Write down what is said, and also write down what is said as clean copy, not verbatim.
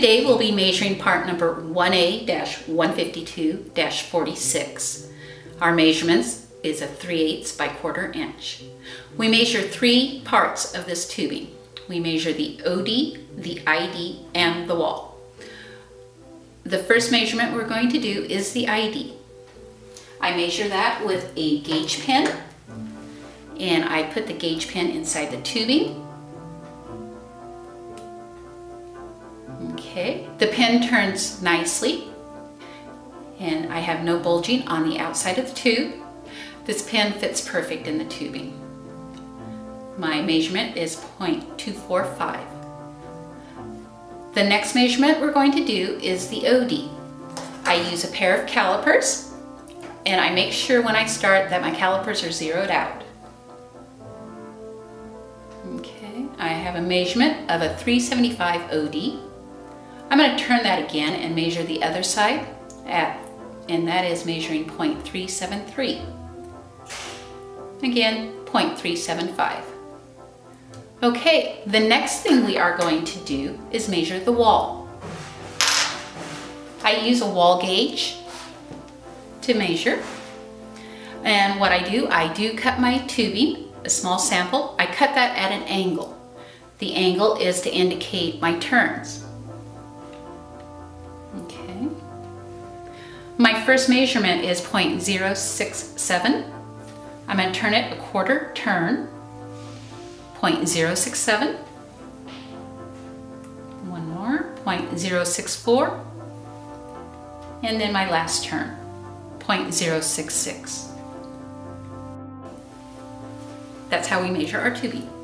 Today we'll be measuring part number 1A-152-46. Our measurements is a 3/8 by 1/4 inch. We measure three parts of this tubing. We measure the O.D., the I.D., and the wall. The first measurement we're going to do is the I.D. I measure that with a gauge pin, and I put the gauge pin inside the tubing. Okay, the pin turns nicely, and I have no bulging on the outside of the tube. This pin fits perfect in the tubing. My measurement is 0.245. The next measurement we're going to do is the OD. I use a pair of calipers, and I make sure when I start that my calipers are zeroed out. Okay, I have a measurement of a 375 OD. I'm going to turn that again and measure the other side, and that is measuring 0.373. Again, 0.375. Okay, the next thing we are going to do is measure the wall. I use a wall gauge to measure, and what I do cut my tubing, a small sample. I cut that at an angle. The angle is to indicate my turns. Okay. My first measurement is 0.067. I'm going to turn it a 1/4 turn. 0.067. One more. 0.064. And then my last turn. 0.066. That's how we measure our tubing.